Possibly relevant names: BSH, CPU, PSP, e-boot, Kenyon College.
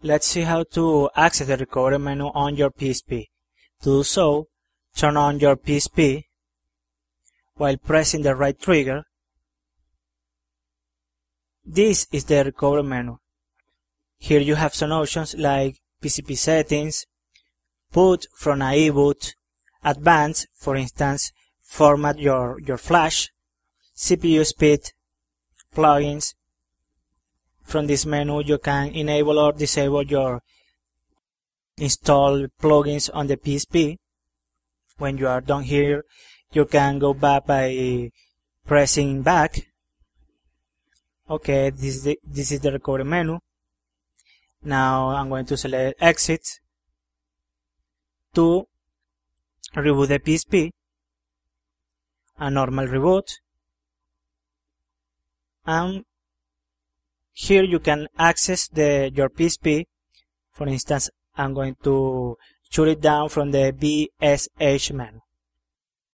Let's see how to access the recovery menu on your PSP. To do so, turn on your PSP while pressing the right trigger. This is the recovery menu. Here you have some options like PCP settings, boot from an e-boot, advanced, for instance, format your flash, CPU speed, plugins. From this menu you can enable or disable your installed plugins on the PSP. When you are done here, you can go back by pressing back. Okay, this is the recovery menu. Now I'm going to select exit to reboot the PSP, a normal reboot, and here you can access your PSP. For instance, I'm going to shut it down from the BSH menu.